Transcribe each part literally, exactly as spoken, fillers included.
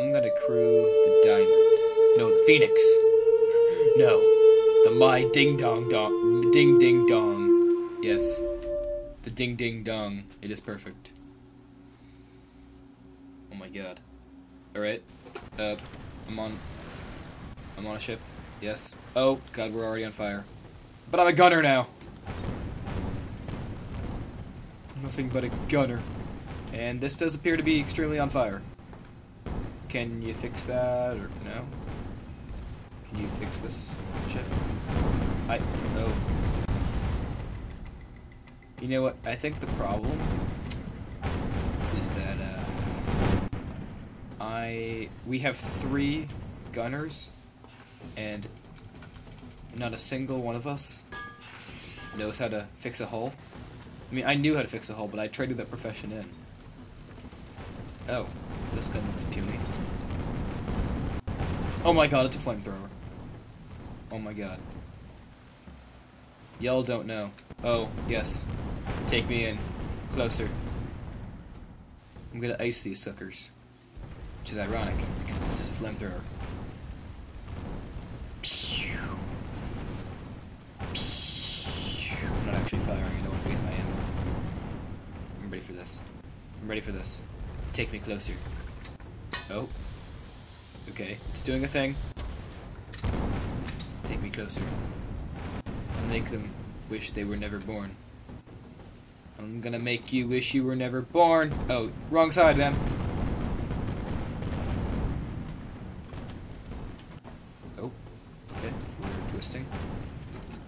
I'm gonna crew the diamond. No, the phoenix. No, the my ding dong dong, ding ding dong. Yes, the ding ding dong. It is perfect. Oh my god. All right. Uh, I'm on. I'm on a ship. Yes. Oh god, we're already on fire. But I'm a gunner now. Nothing but a gunner. And this does appear to be extremely on fire. Can you fix that, or no? Can you fix this shit? I, no. You know what, I think the problem is that, uh, I, we have three gunners, and not a single one of us knows how to fix a hull. I mean, I knew how to fix a hull, but I traded that profession in. Oh, this gun looks puny. Oh my god, it's a flamethrower. Oh my god. Y'all don't know. Oh, yes. Take me in. Closer. I'm gonna ice these suckers. Which is ironic, because this is a flamethrower. Pew. Pew. I'm not actually firing, I don't want to waste my ammo. I'm ready for this. I'm ready for this. Take me closer. Oh. Okay. It's doing a thing. Take me closer. I'll make them wish they were never born. I'm gonna make you wish you were never born. Oh, wrong side, man. Oh. Okay. We're twisting.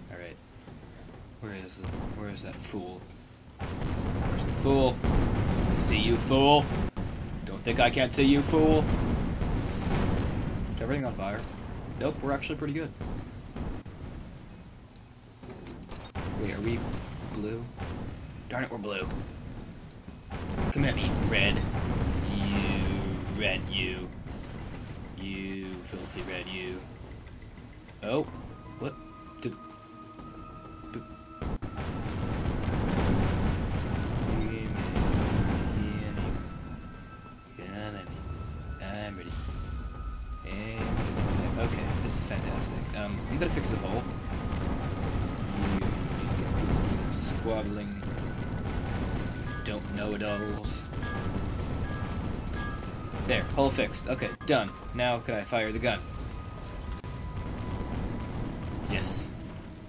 Alright. Where is the, where is that fool? Where's the fool? I see you, fool. Think I can't see you, fool? Is everything on fire? Nope, we're actually pretty good. Wait, are we blue? Darn it, we're blue. Come at me, red. You, red, you. You, filthy red, you. Oh, what? Did... Um, I'm gonna fix the hole. Squabbling. Don't know it alls. There, hole fixed. Okay, done. Now can I fire the gun? Yes.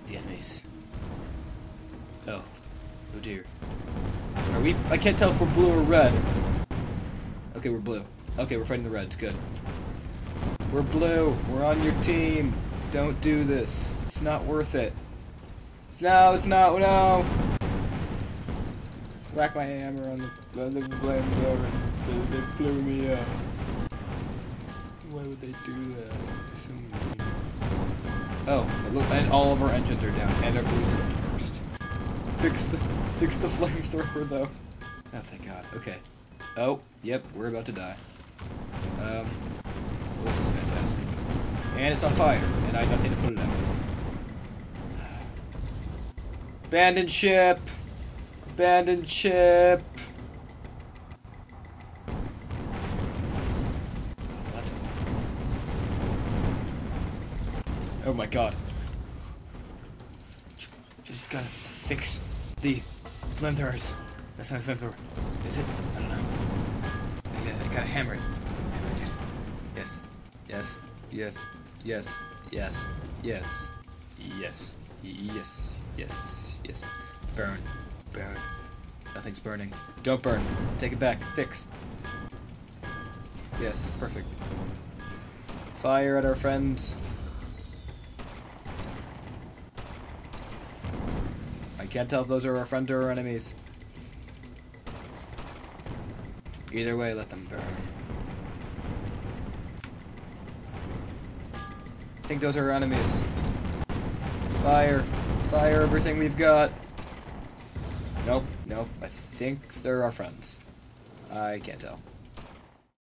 The enemies. Oh. Oh dear. Are we? I can't tell if we're blue or red. Okay, we're blue. Okay, we're fighting the reds. Good. We're blue. We're on your team. Don't do this. It's not worth it. It's no, it's not. No. Whack my hammer on the. Uh, they blame they, they blew me up. Why would they do that? So oh, look! And all of our engines are down, and our balloons are burst. Fix the, fix the flamethrower though. Oh, thank God. Okay. Oh, yep. We're about to die. Um, well, this is fantastic. And it's on fire, and I have nothing to put it out with. Abandon ship! Abandon ship! What? Oh my god. Just gotta fix the flamethrowers. That's not a flamethrower. Is it? I don't know. I gotta, I gotta hammer it. Hammer it. Yes. Yes. Yes. Yes, yes, yes, yes, yes, yes, yes. Burn, burn. Nothing's burning. Don't burn. Take it back. Fix. Yes, perfect. Fire at our friends. I can't tell if those are our friends or our enemies. Either way, let them burn. I think those are our enemies. Fire. Fire everything we've got. Nope, nope. I think they're our friends. I can't tell.